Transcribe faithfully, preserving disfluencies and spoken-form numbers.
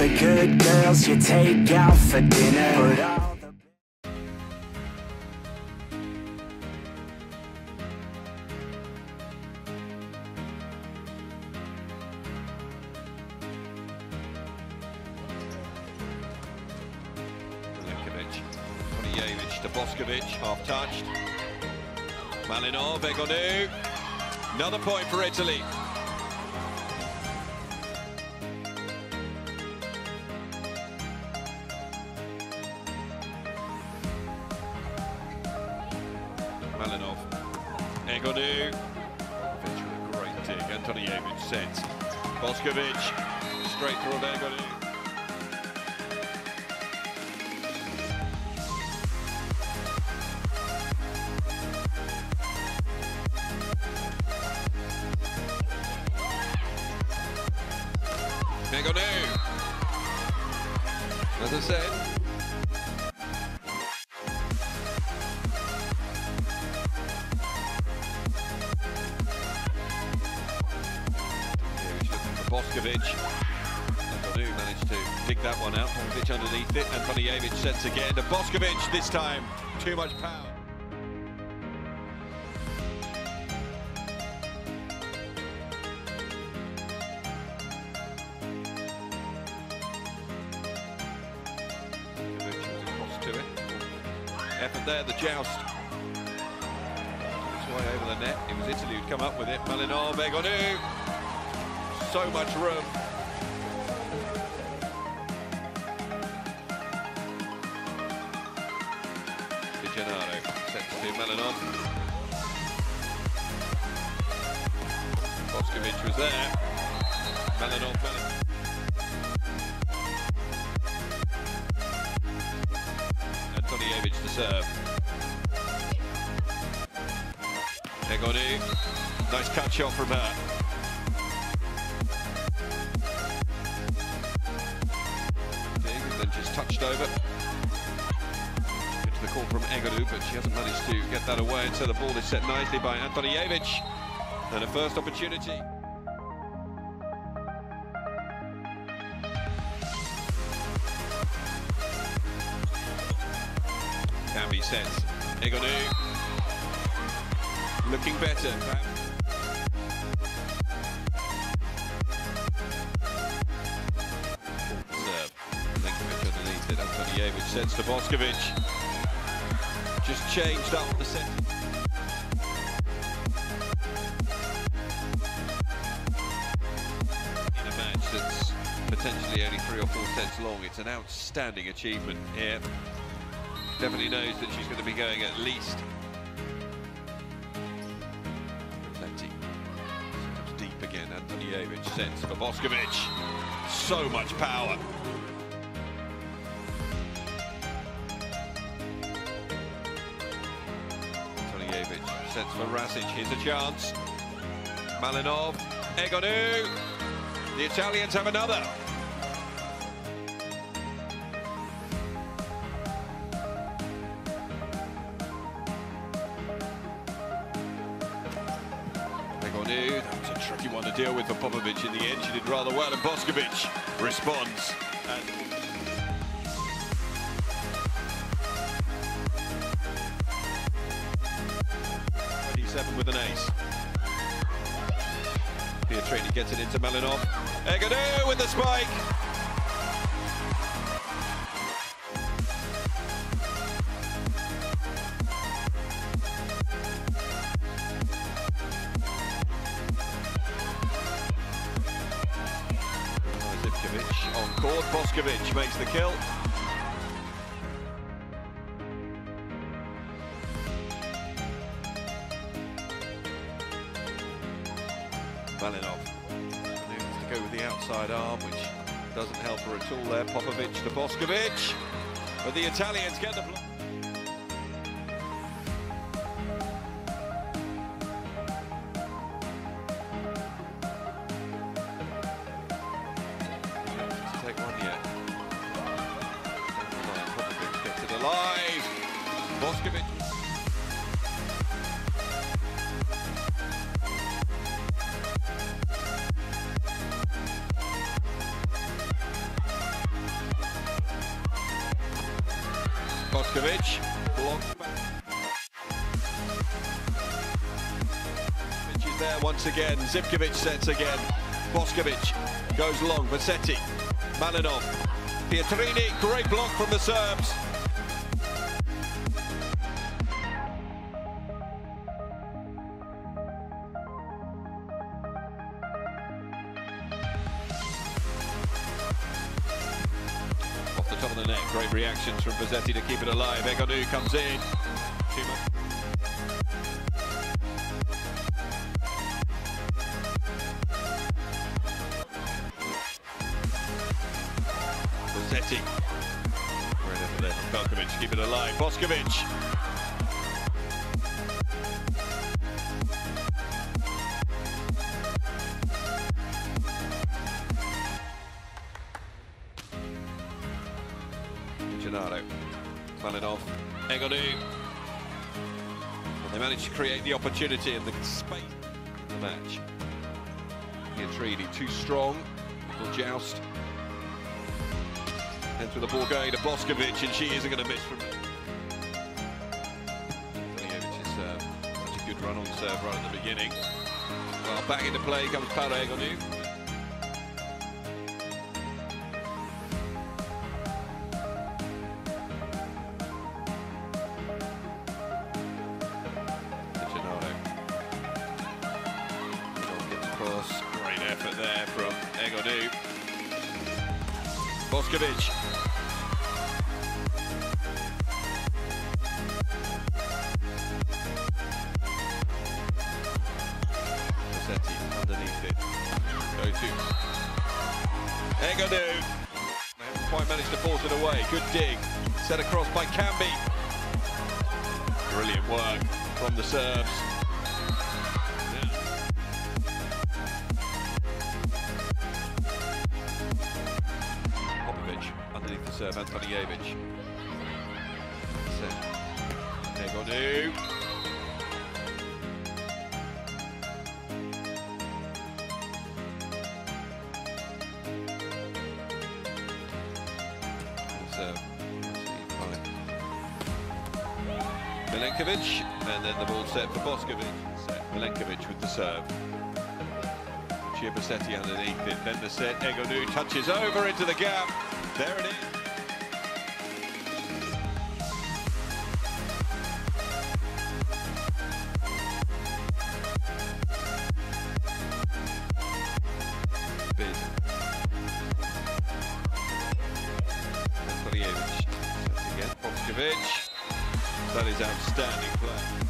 the good girls you take out for dinner. But all the... Milenkovic, Antonijevic to Boskovic, half-touched. Malinov, Egonu. Another point for Italy. Malinov, Egonu, a great dig, Antonijevic sets, Boskovic, straight through of Egonu. Egonu, as I said. Boskovic, Egonu managed to dig that one out. Popovich underneath it, and Antonijevic sets again to Boskovic, this time too much power. Across to it. Effort there, the joust. It's way over the net. It was Italy who'd come up with it. Malinov, Egonu. So much room. Tijana set to Malinov. Boskovic was there. Malinov, Malinov. Antonijevic to serve. Egonu, nice cut shot from her. Touched over. It's the call from Egonu, but she hasn't managed to get that away, and so the ball is set nicely by Antonijevic. And a first opportunity. Camby sets. Egonu looking better. Antonijevic sets to Boskovic, just changed up the set. In a match that's potentially only three or four sets long, it's an outstanding achievement here. Definitely knows that she's going to be going at least. Plenty. Deep again, Antonijevic sets for Boskovic, so much power. Sets for Rasic, here's a chance. Malinov, Egonu, the Italians have another. Egonu, that was a tricky one to deal with for Popovich in the end. She did rather well, and Boskovic responds. And seven with an ace. Pietrini gets it into Malinov. Egonu with the spike. Zivkovic on court. Boskovic makes the kill. Malinov moves to go with the outside arm, which doesn't help her at all there. Popovich to Boskovic, but the Italians get the block. Take one yet. Popovich gets it alive. Boskovic. Boskovic. Long is there once again. Zivkovic sets again. Boskovic goes long. Bosetti. Malinov. Pietrini. Great block from the Serbs. Top of the net, great reactions from Bosetti to keep it alive. Egonu comes in. Bosetti. Right over there from Boskovic, keep it alive. Boskovic. Gennaro, Malinov, Egonu. Well, they managed to create the opportunity and the space of the match. Pietrini too strong, will joust. And through the ball going to Boskovic, and she isn't going to miss from it. Antonievich is uh, such a good run on serve right at the beginning. Well, back into play comes Paola Egonu. Great effort there from Egonu. Boskovic. Bosetti underneath it. Go to Egonu. They haven't quite managed to force it away. Good dig. Set across by Camby. Brilliant work from the Serbs. Underneath the serve, Antonijevic. Egonu. Serve. Milenkovic, and then the ball set for Boskovic. Set. Milenkovic with the serve. Chiapasetti underneath it, then the set. Egonu touches over into the gap. There it is. Bid. Antonijevic. That's again. Boskovic. That is outstanding play.